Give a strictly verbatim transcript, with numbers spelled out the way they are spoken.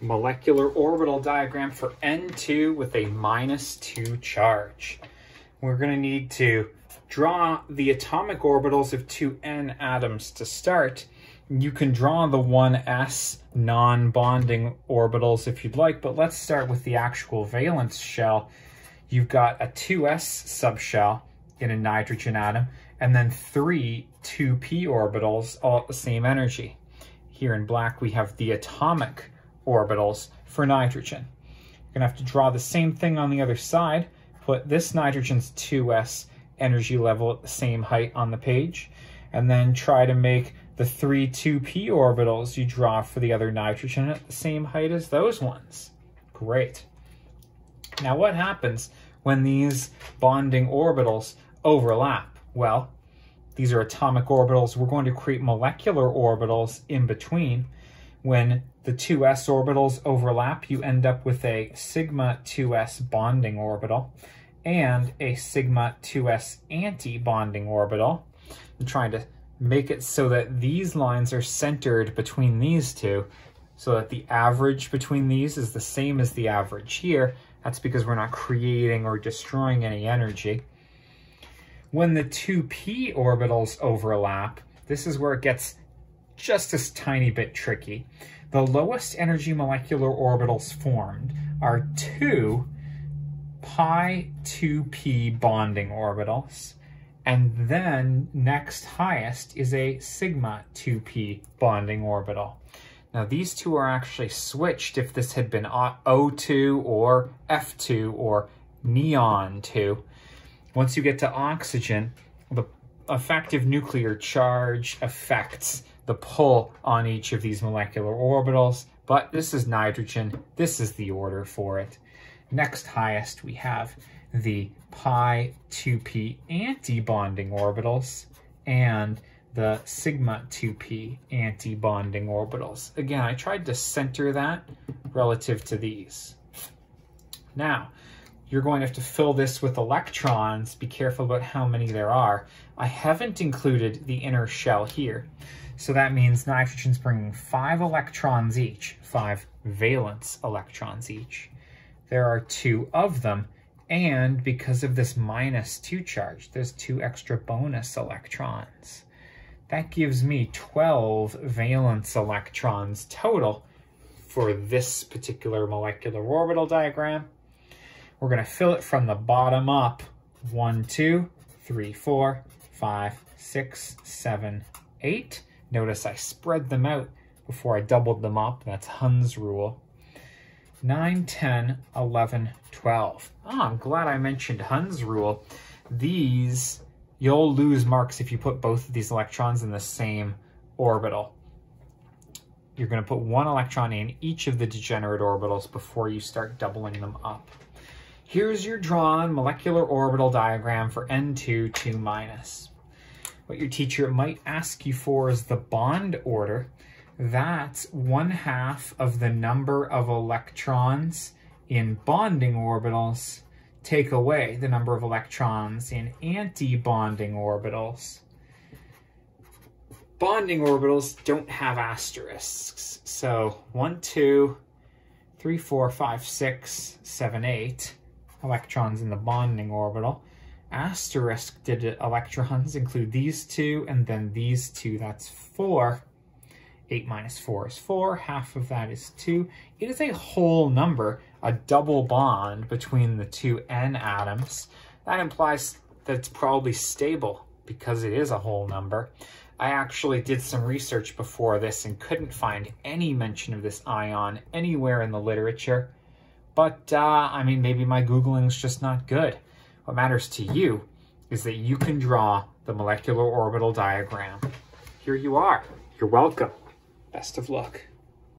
molecular orbital diagram for N two with a minus two charge. We're going to need to draw the atomic orbitals of two N atoms to start. You can draw the one s non-bonding orbitals if you'd like, but let's start with the actual valence shell. You've got a two s subshell in a nitrogen atom, and then three two p orbitals, all at the same energy. Here in black, we have the atomic orbitals for nitrogen. You're going to have to draw the same thing on the other side. Put this nitrogen's two s energy level at the same height on the page, and then try to make the three two p orbitals you draw for the other nitrogen at the same height as those ones. Great. Now what happens when these bonding orbitals overlap? Well, these are atomic orbitals. We're going to create molecular orbitals in between. When the two s orbitals overlap, you end up with a sigma two s bonding orbital and a sigma two s anti-bonding orbital. I'm trying to make it so that these lines are centered between these two, so that the average between these is the same as the average here. That's because we're not creating or destroying any energy. When the two p orbitals overlap, this is where it gets just a tiny bit tricky. The lowest energy molecular orbitals formed are two pi(two p) bonding orbitals, and then next highest is a sigma two p bonding orbital. Now these two are actually switched if this had been O two or F two or neon two. Once you get to oxygen, the effective nuclear charge affects the pull on each of these molecular orbitals, but this is nitrogen, this is the order for it. Next highest we have the pi(two p) anti-bonding orbitals and the sigma two p anti-bonding orbitals. Again, I tried to center that relative to these. Now, you're going to have to fill this with electrons. Be careful about how many there are. I haven't included the inner shell here. So that means nitrogen's bringing five electrons each, five valence electrons each. There are two of them, and because of this minus two charge, there's two extra bonus electrons. That gives me twelve valence electrons total for this particular molecular orbital diagram. We're going to fill it from the bottom up. one, two, three, four, five, six, seven, eight. Notice I spread them out before I doubled them up. That's Hund's rule. nine, ten, eleven, twelve. Oh, I'm glad I mentioned Hund's rule. These, you'll lose marks if you put both of these electrons in the same orbital. You're going to put one electron in each of the degenerate orbitals before you start doubling them up. Here's your drawn molecular orbital diagram for N two two minus. What your teacher might ask you for is the bond order. That's one half of the number of electrons in bonding orbitals take away the number of electrons in anti-bonding orbitals. Bonding orbitals don't have asterisks. So one, two, three, four, five, six, seven, eight. Electrons in the bonding orbital. Asterisk did it, electrons include these two and then these two, that's four. eight minus four is four, half of that is two. It is a whole number, a double bond between the two N atoms. That implies that it's probably stable because it is a whole number. I actually did some research before this and couldn't find any mention of this ion anywhere in the literature. But, uh, I mean, maybe my Googling's just not good. What matters to you is that you can draw the molecular orbital diagram. Here you are. You're welcome. Best of luck.